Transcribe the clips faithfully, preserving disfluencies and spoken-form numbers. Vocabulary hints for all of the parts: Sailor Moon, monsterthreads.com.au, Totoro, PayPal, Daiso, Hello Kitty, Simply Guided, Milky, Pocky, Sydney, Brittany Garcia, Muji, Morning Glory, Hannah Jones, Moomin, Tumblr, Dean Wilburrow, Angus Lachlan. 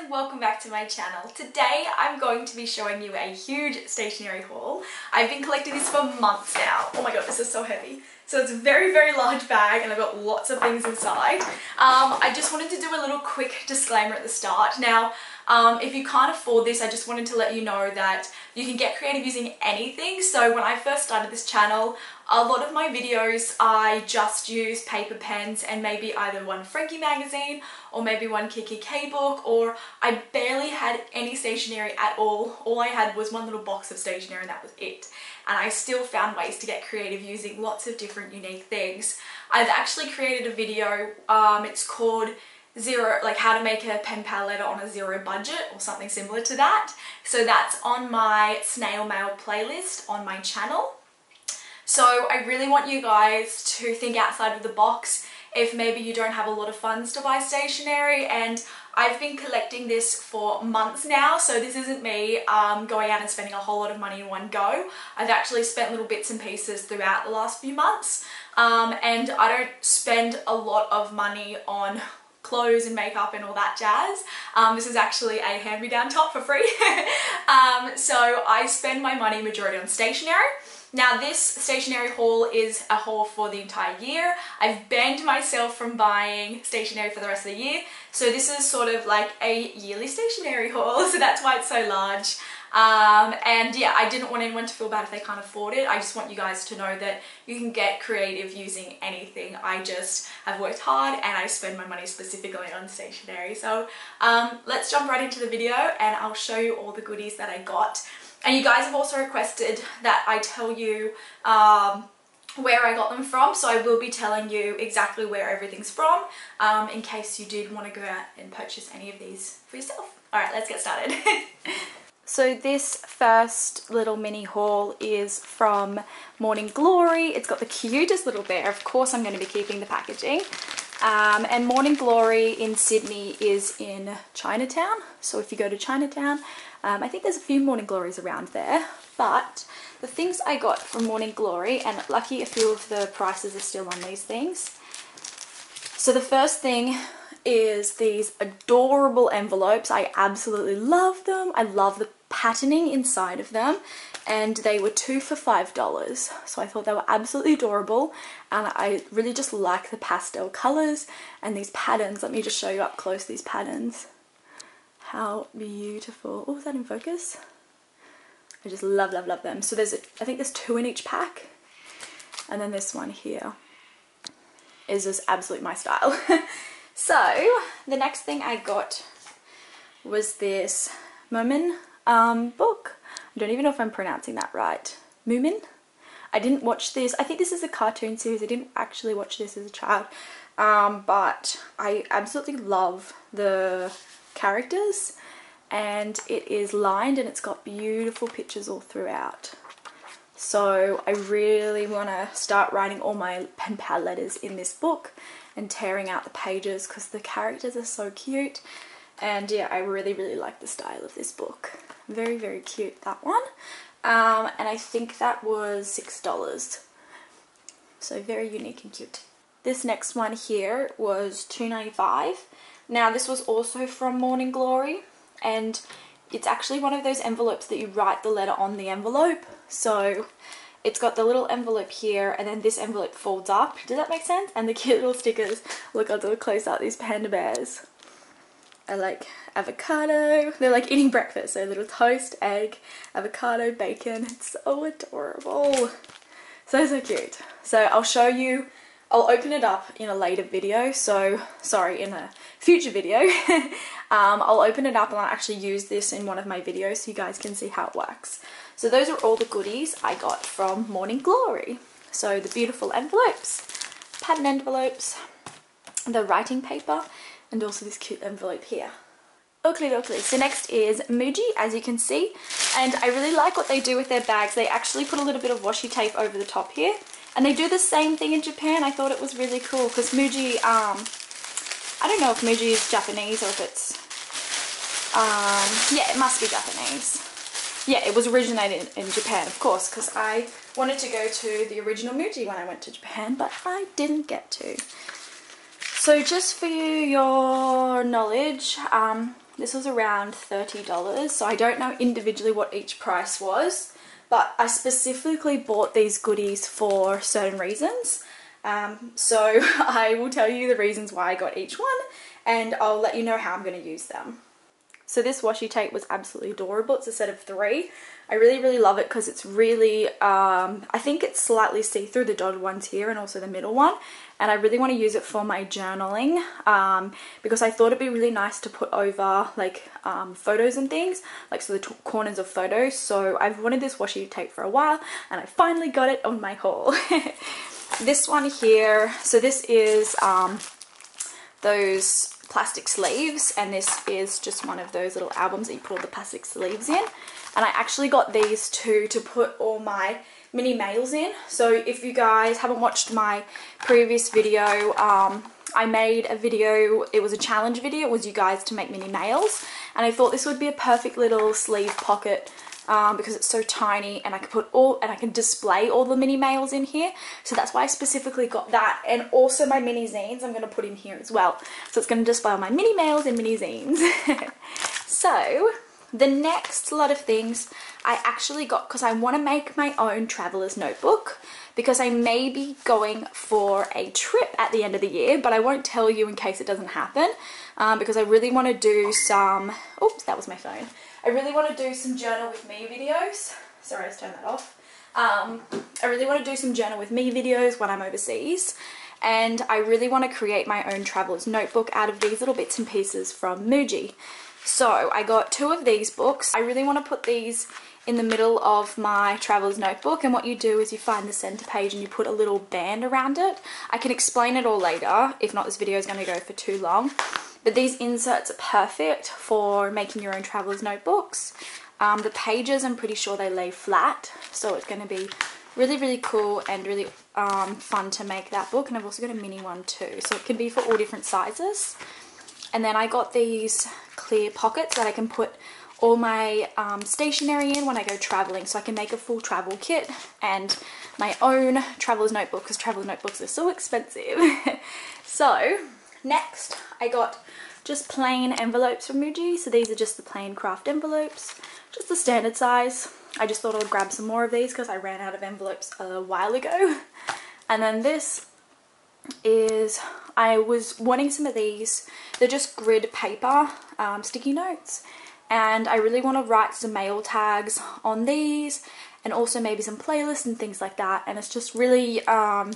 and welcome back to my channel. Today I'm going to be showing you a huge stationery haul. I've been collecting this for months now. Oh my god, this is so heavy. So it's a very, very large bag and I've got lots of things inside. Um, I just wanted to do a little quick disclaimer at the start. Now, um, if you can't afford this, I just wanted to let you know that you can get creative using anything. So when I first started this channel, a lot of my videos, I just use paper pens and maybe either one Frankie magazine or maybe one Kiki K book, or I barely had any stationery at all. All I had was one little box of stationery and that was it. And I still found ways to get creative using lots of different unique things. I've actually created a video, um, it's called zero, like how to make a pen pal letter on a zero budget or something similar to that. So that's on my snail mail playlist on my channel. So I really want you guys to think outside of the box if maybe you don't have a lot of funds to buy stationery, and I've been collecting this for months now, so this isn't me um, going out and spending a whole lot of money in one go. I've actually spent little bits and pieces throughout the last few months, um, and I don't spend a lot of money on clothes and makeup and all that jazz. Um, this is actually a hand-me-down top for free. um, so I spend my money majority on stationery. Now this stationery haul is a haul for the entire year. I've banned myself from buying stationery for the rest of the year, so this is sort of like a yearly stationery haul, so that's why it's so large. Um, and yeah, I didn't want anyone to feel bad if they can't afford it. I just want you guys to know that you can get creative using anything. I just have worked hard and I spend my money specifically on stationery. So um, let's jump right into the video and I'll show you all the goodies that I got. And you guys have also requested that I tell you um, where I got them from, so I will be telling you exactly where everything's from um, in case you did want to go out and purchase any of these for yourself. Alright, let's get started. So this first little mini haul is from Morning Glory. It's got the cutest little bear. Of course I'm going to be keeping the packaging. Um, and Morning Glory in Sydney is in Chinatown, so if you go to Chinatown, um, I think there's a few Morning Glories around there. But the things I got from Morning Glory, and lucky a few of the prices are still on these things. So the first thing is these adorable envelopes. I absolutely love them. I love the patterning inside of them, and they were two for five dollars, so I thought they were absolutely adorable, and I really just like the pastel colors and these patterns. Let me just show you up close these patterns. How beautiful. Oh, is that in focus? I just love love love them. So there's a, I think there's two in each pack, and then this one here is just absolutely my style. So the next thing I got was this Moomin um, book. I don't even know if I'm pronouncing that right. Moomin? I didn't watch this. I think this is a cartoon series. I didn't actually watch this as a child. Um, but I absolutely love the characters. And it is lined and it's got beautiful pictures all throughout. So I really want to start writing all my pen pal letters in this book and tearing out the pages because the characters are so cute. And yeah, I really, really like the style of this book. Very, very cute, that one. Um, and I think that was six dollars. So very unique and cute. This next one here was two ninety-five. Now this was also from Morning Glory, and it's actually one of those envelopes that you write the letter on the envelope. So it's got the little envelope here, and then this envelope folds up. Does that make sense? And the cute little stickers. Look, I'll do a close-up. These panda bears. I like avocado. They're like eating breakfast. So a little toast, egg, avocado, bacon. It's so adorable. So, so cute. So I'll show you. I'll open it up in a later video. So, sorry, in a future video. um, I'll open it up and I'll actually use this in one of my videos so you guys can see how it works. So those are all the goodies I got from Morning Glory. So the beautiful envelopes, pattern envelopes, the writing paper, and also this cute envelope here. Oakley dokley. So next is Muji, as you can see. And I really like what they do with their bags. They actually put a little bit of washi tape over the top here. And they do the same thing in Japan. I thought it was really cool because Muji, um, I don't know if Muji is Japanese or if it's, um, yeah, it must be Japanese. Yeah, it was originated in Japan, of course, because I wanted to go to the original Muji when I went to Japan, but I didn't get to. So just for your knowledge, um, This was around thirty dollars, so I don't know individually what each price was, but I specifically bought these goodies for certain reasons. Um, so I will tell you the reasons why I got each one, and I'll let you know how I'm going to use them. So this washi tape was absolutely adorable. It's a set of three. I really, really love it because it's really, um, I think it's slightly see-through, the dotted ones here and also the middle one. And I really want to use it for my journaling um, because I thought it'd be really nice to put over like um, photos and things, like so the t corners of photos. So I've wanted this washi tape for a while and I finally got it on my haul. This one here, so this is um, those plastic sleeves, and this is just one of those little albums that you put all the plastic sleeves in, and I actually got these two to put all my mini mails in. So if you guys haven't watched my previous video, um, I made a video, it was a challenge video, it was you guys to make mini mails, and I thought this would be a perfect little sleeve pocket um, because it's so tiny and I can put all, and I can display all the mini mails in here. So that's why I specifically got that, and also my mini zines I'm going to put in here as well. So it's going to display all my mini mails and mini zines. So the next lot of things I actually got because I want to make my own traveler's notebook, because I may be going for a trip at the end of the year, but I won't tell you in case it doesn't happen, um, because I really want to do some, oops, that was my phone. I really want to do some journal with me videos. Sorry, I just turned that off. Um, I really want to do some journal with me videos when I'm overseas. And I really want to create my own traveler's notebook out of these little bits and pieces from Muji. So I got two of these books. I really want to put these in the middle of my traveler's notebook, and what you do is you find the center page and you put a little band around it. I can explain it all later, if not this video is going to go for too long. But these inserts are perfect for making your own traveler's notebooks. Um, the pages, I'm pretty sure they lay flat, so it's going to be really, really cool and really um, fun to make that book. And I've also got a mini one too, so it can be for all different sizes. And then I got these clear pockets that I can put all my um, stationery in when I go traveling, so I can make a full travel kit and my own traveler's notebook, because traveler's notebooks are so expensive. So next I got just plain envelopes from Muji. So these are just the plain craft envelopes, just the standard size. I just thought I would grab some more of these because I ran out of envelopes a while ago. And then this is, I was wanting some of these, they're just grid paper um, sticky notes, and I really want to write some mail tags on these, and also maybe some playlists and things like that. And it's just really um,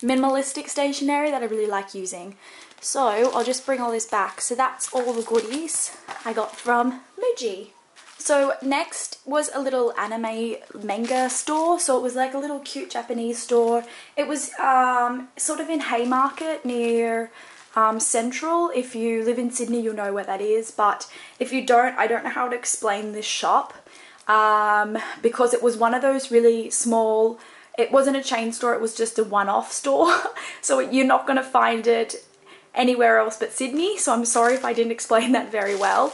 minimalistic stationery that I really like using. So I'll just bring all this back. So that's all the goodies I got from Muji. So next was a little anime manga store. So it was like a little cute Japanese store. It was um, sort of in Haymarket near um, Central. If you live in Sydney, you'll know where that is. But if you don't, I don't know how to explain this shop, um, because it was one of those really small, it wasn't a chain store, it was just a one-off store. So you're not going to find it anywhere else but Sydney. So I'm sorry if I didn't explain that very well.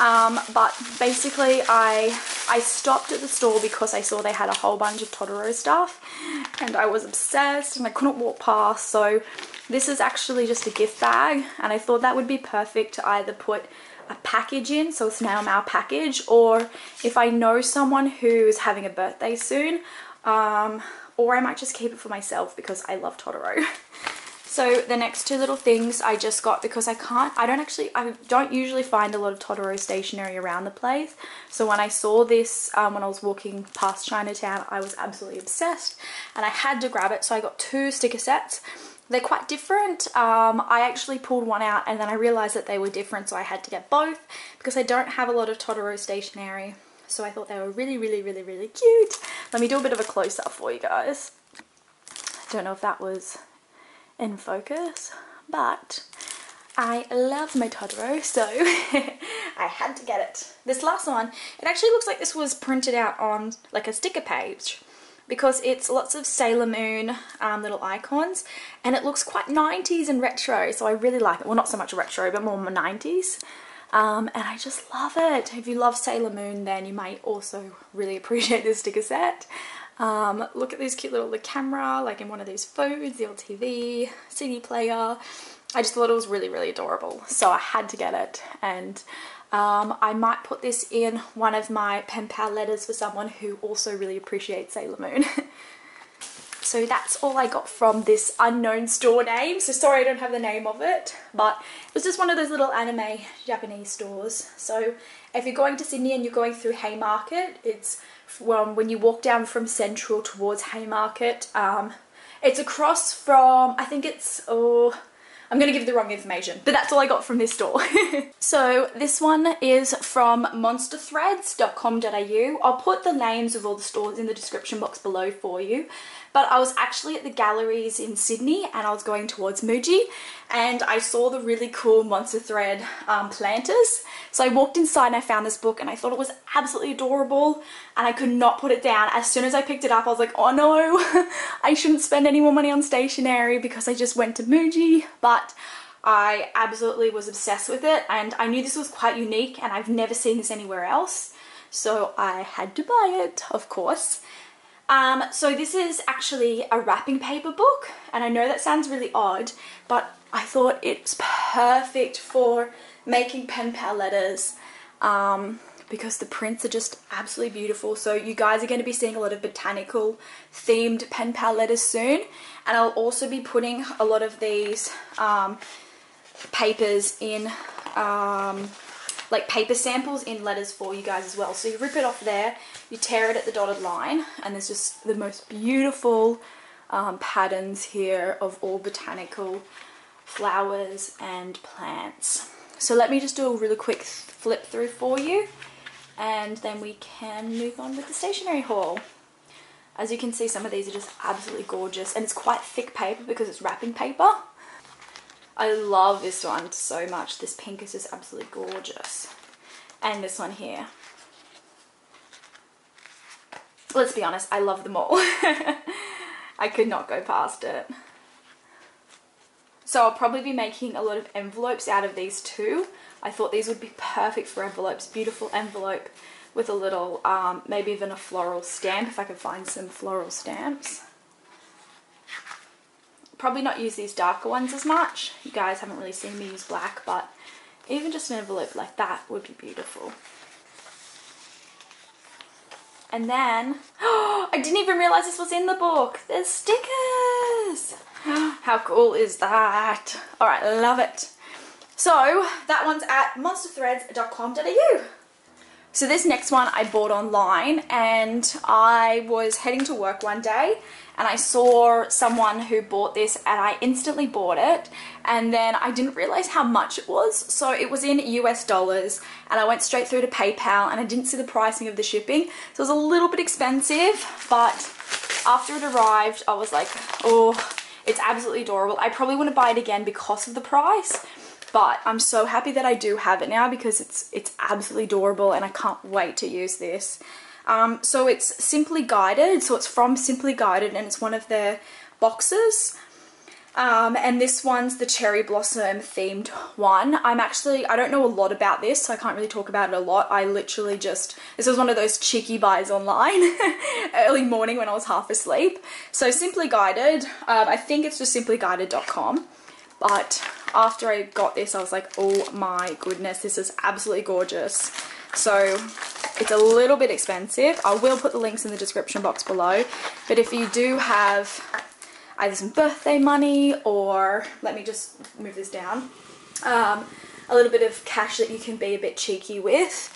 Um, but basically I I stopped at the store because I saw they had a whole bunch of Totoro stuff, and I was obsessed and I couldn't walk past. So this is actually just a gift bag, and I thought that would be perfect to either put a package in, so it's now my package, or if I know someone who's having a birthday soon, um, or I might just keep it for myself because I love Totoro. So the next two little things I just got because I can't, I don't actually, I don't usually find a lot of Totoro stationery around the place. So when I saw this, um, when I was walking past Chinatown, I was absolutely obsessed and I had to grab it. So I got two sticker sets. They're quite different. Um, I actually pulled one out and then I realized that they were different. So I had to get both because I don't have a lot of Totoro stationery. So I thought they were really, really, really, really cute. Let me do a bit of a close up for you guys. I don't know if that was in focus, but I love my Totoro, so I had to get it. This last one, it actually looks like this was printed out on like a sticker page, because it's lots of Sailor Moon um, little icons, and it looks quite nineties and retro, so I really like it. Well, not so much retro, but more nineties, um, and I just love it. If you love Sailor Moon, then you might also really appreciate this sticker set. Um, look at this cute little the camera, like in one of these phones, the old T V, C D player, I just thought it was really, really adorable, so I had to get it. And um, I might put this in one of my pen pal letters for someone who also really appreciates Sailor Moon. So that's all I got from this unknown store name. So sorry I don't have the name of it, but it was just one of those little anime Japanese stores. So if you're going to Sydney and you're going through Haymarket, it's from, when you walk down from Central towards Haymarket. Um, it's across from, I think it's, oh, I'm going to give the wrong information, but that's all I got from this store. So this one is from monster threads dot com dot A U. I'll put the names of all the stores in the description box below for you. But I was actually at the galleries in Sydney and I was going towards Muji and I saw the really cool monster thread um, planters. So I walked inside and I found this book and I thought it was absolutely adorable and I could not put it down. As soon as I picked it up, I was like, oh no, I shouldn't spend any more money on stationery because I just went to Muji. But I absolutely was obsessed with it and I knew this was quite unique and I've never seen this anywhere else. So I had to buy it, of course. Um, so this is actually a wrapping paper book, and I know that sounds really odd, but I thought it's perfect for making pen pal letters um, because the prints are just absolutely beautiful. So you guys are going to be seeing a lot of botanical themed pen pal letters soon, and I'll also be putting a lot of these um, papers in um, like paper samples in letters for you guys as well. So you rip it off there, you tear it at the dotted line, and there's just the most beautiful um, patterns here of all botanical flowers and plants. So let me just do a really quick flip through for you and then we can move on with the stationery haul. As you can see, some of these are just absolutely gorgeous, and it's quite thick paper because it's wrapping paper. I love this one so much. This pink is just absolutely gorgeous. And this one here. Let's be honest, I love them all. I could not go past it. So I'll probably be making a lot of envelopes out of these too. I thought these would be perfect for envelopes. Beautiful envelope with a little, um, maybe even a floral stamp, if I could find some floral stamps. Probably not use these darker ones as much. You guys haven't really seen me use black, but even just an envelope like that would be beautiful. And then, oh, I didn't even realize this was in the book. There's stickers. How cool is that? All right, love it. So that one's at monster threads dot com dot A U. So this next one I bought online, and I was heading to work one day and I saw someone who bought this and I instantly bought it, and then I didn't realize how much it was. So it was in U S dollars and I went straight through to PayPal and I didn't see the pricing of the shipping. So it was a little bit expensive, but after it arrived I was like, oh, it's absolutely adorable. I probably wouldn't buy it again because of the price. But I'm so happy that I do have it now because it's it's absolutely adorable and I can't wait to use this. Um, so it's Simply Guided, so it's from Simply Guided and it's one of their boxes. Um, and this one's the cherry blossom themed one. I'm actually, I don't know a lot about this, so I can't really talk about it a lot. I literally just, this was one of those cheeky buys online early morning when I was half asleep. So Simply Guided, um, I think it's just simply guided dot com. But after I got this, I was like, oh my goodness, this is absolutely gorgeous. So it's a little bit expensive. I will put the links in the description box below. But if you do have either some birthday money or, let me just move this down, um, a little bit of cash that you can be a bit cheeky with,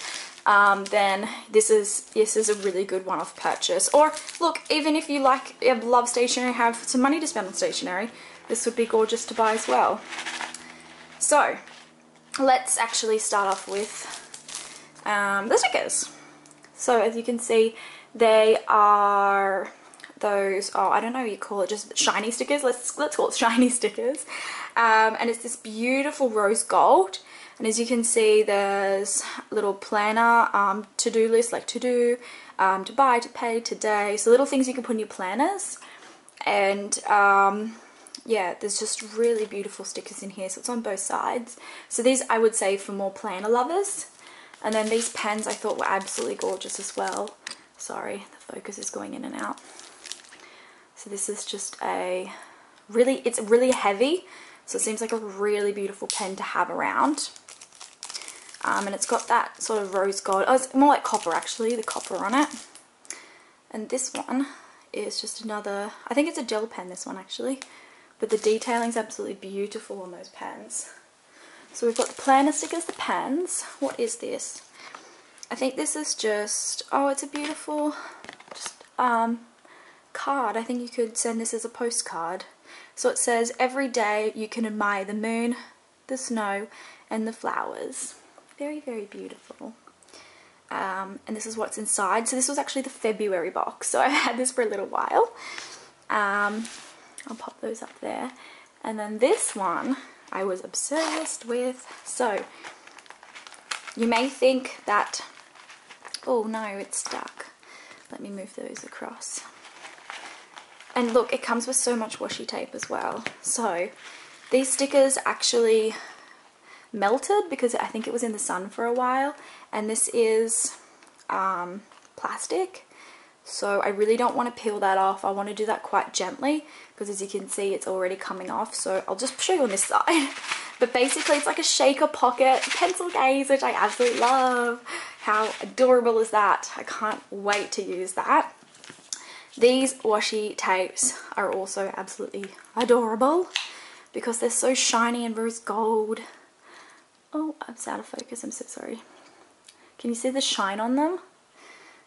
um, then this is this is a really good one-off purchase. Or look, even if you like love stationery, have some money to spend on stationery, this would be gorgeous to buy as well. So let's actually start off with um, the stickers. So as you can see, they are those, oh, I don't know what you call it, just shiny stickers. Let's let's call it shiny stickers. Um, and it's this beautiful rose gold. And as you can see, there's a little planner, um, to-do list, like to do, um, to buy, to pay, today. So little things you can put in your planners. And um, yeah, there's just really beautiful stickers in here, so it's on both sides. So these I would say for more planner lovers. And then these pens I thought were absolutely gorgeous as well. Sorry, the focus is going in and out. So this is just a really, it's really heavy, So it seems like a really beautiful pen to have around. Um, and it's got that sort of rose gold. Oh, it's more like copper actually, the copper on it. And this one is just another, I think it's a gel pen, this one actually. But the detailing's absolutely beautiful on those pens. So we've got the planner stickers, the pens. What is this? I think this is just, oh, it's a beautiful just, um, card. I think you could send this as a postcard. So it says, every day you can admire the moon, the snow, and the flowers. Very, very beautiful. Um, and this is what's inside. So this was actually the February box. So I've had this for a little while. Um, I'll pop those up there. And then this one I was obsessed with. So you may think that, oh no, it's stuck. Let me move those across. And look, it comes with so much washi tape as well. So these stickers actually melted because I think it was in the sun for a while, and this is um, plastic, so I really don't want to peel that off. I want to do that quite gently because, as you can see, it's already coming off. So I'll just show you on this side. But basically it's like a shaker pocket pencil case, which I absolutely love. How adorable is that? I can't wait to use that. These washi tapes are also absolutely adorable because they're so shiny and rose gold. Oh, I'm out of focus, I'm so sorry. Can you see the shine on them?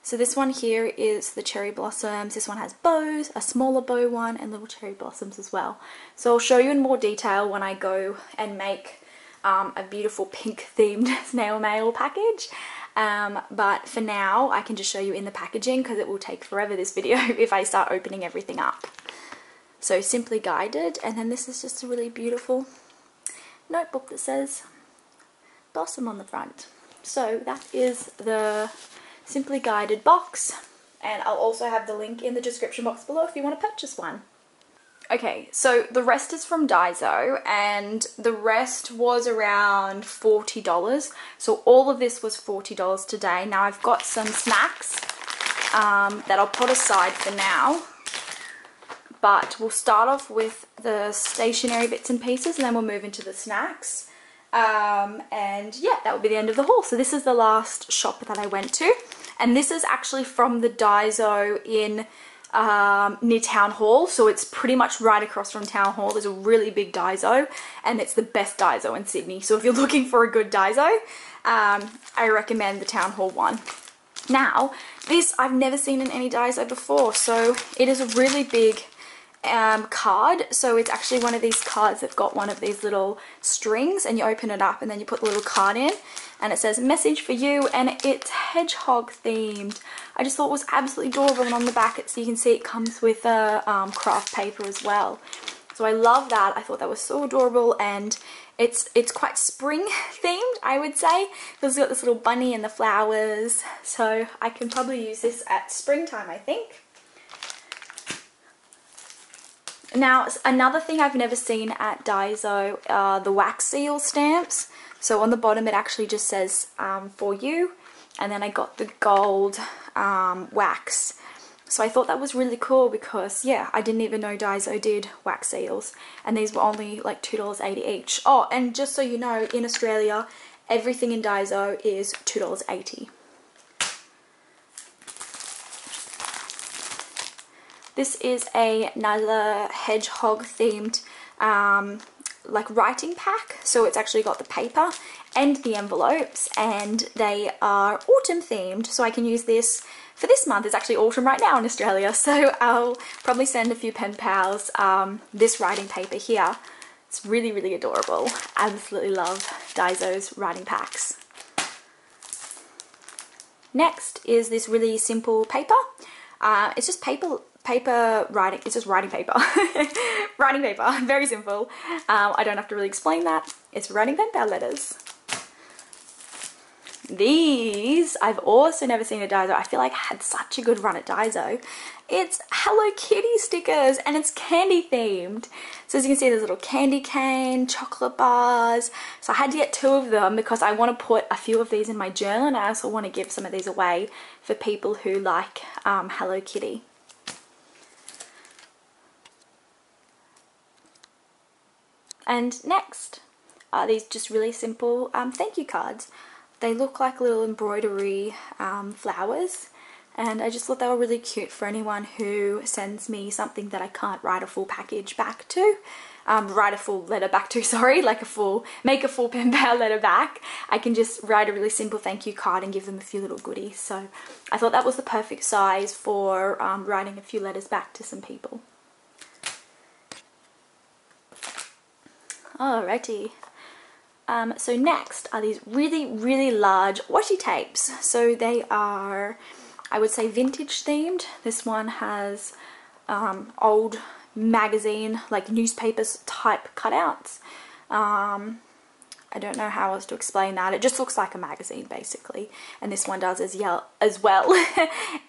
So this one here is the cherry blossoms. This one has bows, a smaller bow one, and little cherry blossoms as well. So I'll show you in more detail when I go and make um, a beautiful pink themed snail mail package. Um, but for now, I can just show you in the packaging because it will take forever this video if I start opening everything up. So Simply Guided, and then this is just a really beautiful notebook that says Blossom on the front. So that is the Simply Guided box, and I'll also have the link in the description box below if you want to purchase one. Okay, so the rest is from Daiso, and the rest was around forty dollars. So all of this was forty dollars today. Now I've got some snacks um, that I'll put aside for now, but we'll start off with the stationery bits and pieces, and then we'll move into the snacks. Um, and yeah, that would be the end of the haul. So this is the last shop that I went to, and this is actually from the Daiso in um, near Town Hall. So it's pretty much right across from Town Hall. There's a really big Daiso, and it's the best Daiso in Sydney. So if you're looking for a good Daiso, um, I recommend the Town Hall one. Now, this I've never seen in any Daiso before, so it is a really big um card. So it's actually one of these cards that got one of these little strings, and you open it up and then you put the little card in, and it says message for you, and it's hedgehog themed. I just thought it was absolutely adorable, and on the back it's, you can see it comes with a um, craft paper as well. So I love that. I thought that was so adorable, and it's it's quite spring themed, I would say, because it's got this little bunny and the flowers. So I can probably use this at springtime, I think. Now, another thing I've never seen at Daiso are the wax seal stamps. So on the bottom it actually just says um, for you, and then I got the gold um, wax. So I thought that was really cool because, yeah, I didn't even know Daiso did wax seals, and these were only like two dollars eighty each. Oh, and just so you know, in Australia everything in Daiso is two dollars eighty. This is a, another hedgehog themed um, like writing pack. So it's actually got the paper and the envelopes, and they are autumn themed. So I can use this for this month. It's actually autumn right now in Australia. So I'll probably send a few pen pals um, this writing paper here. It's really, really adorable. I absolutely love Daiso's writing packs. Next is this really simple paper. Uh, it's just paper. Paper writing, it's just writing paper. Writing paper, very simple. Um, I don't have to really explain that. It's writing pen pal letters. These, I've also never seen at Daiso. I feel like I had such a good run at Daiso. It's Hello Kitty stickers, and it's candy themed. So as you can see, there's a little candy cane, chocolate bars. So I had to get two of them because I want to put a few of these in my journal, and I also want to give some of these away for people who like um, Hello Kitty. And next are these just really simple um, thank you cards. They look like little embroidery um, flowers, and I just thought they were really cute for anyone who sends me something that I can't write a full package back to. Um, write a full letter back to, sorry, like a full, make a full pen pal letter back. I can just write a really simple thank you card and give them a few little goodies. So I thought that was the perfect size for um, writing a few letters back to some people. Alrighty. Um, so next are these really, really large washi tapes. So they are, I would say, vintage themed. This one has um, old magazine, like newspapers type cutouts. Um, I don't know how else to explain that. It just looks like a magazine basically, and this one does as, yellow, as well.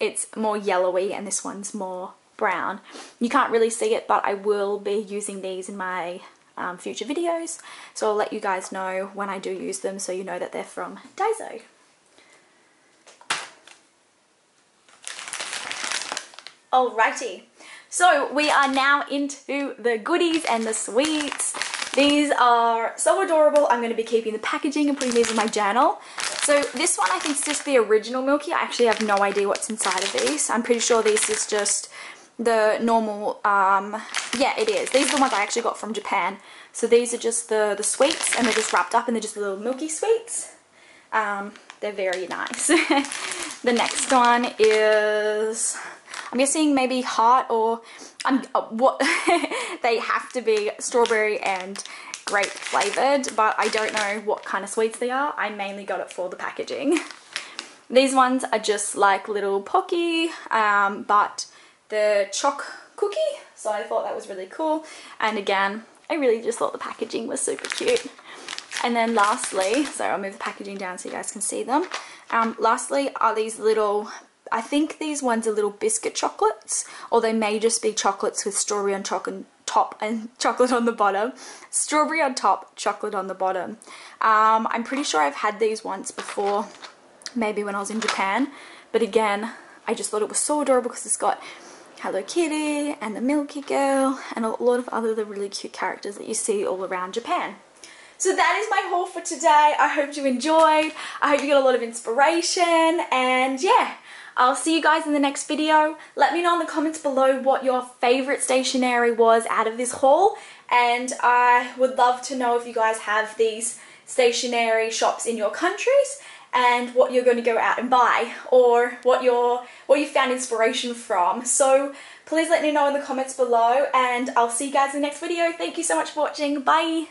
It's more yellowy and this one's more brown. You can't really see it, but I will be using these in my um, future videos, so I'll let you guys know when I do use them so you know that they're from Daiso. Alrighty, so we are now into the goodies and the sweets. These are so adorable. I'm going to be keeping the packaging and putting these in my journal. So this one I think is just the original Milky. I actually have no idea what's inside of these. I'm pretty sure this is just the normal, um, yeah it is. These are the ones I actually got from Japan. So these are just the, the sweets, and they're just wrapped up and they're just little Milky sweets. Um, they're very nice. The next one is, I'm guessing maybe heart or um, uh, what they have to be strawberry and grape flavored, but I don't know what kind of sweets they are. I mainly got it for the packaging. These ones are just like little Pocky, um, but the choc cookie, so I thought that was really cool. And again, I really just thought the packaging was super cute. And then lastly, so I'll move the packaging down so you guys can see them. Um, lastly are these little, I think these ones are little biscuit chocolates, or they may just be chocolates with strawberry on top and chocolate on the bottom. Strawberry on top, chocolate on the bottom. Um, I'm pretty sure I've had these once before, maybe when I was in Japan. But again, I just thought it was so adorable because it's got Hello Kitty and the Milky Girl and a lot of other really cute characters that you see all around Japan. So that is my haul for today. I hope you enjoyed. I hope you got a lot of inspiration, and yeah, I'll see you guys in the next video. Let me know in the comments below what your favorite stationery was out of this haul, and I would love to know if you guys have these stationery shops in your countries and what you're going to go out and buy, or what your what you found inspiration from. So please let me know in the comments below, and I'll see you guys in the next video. Thank you so much for watching. Bye.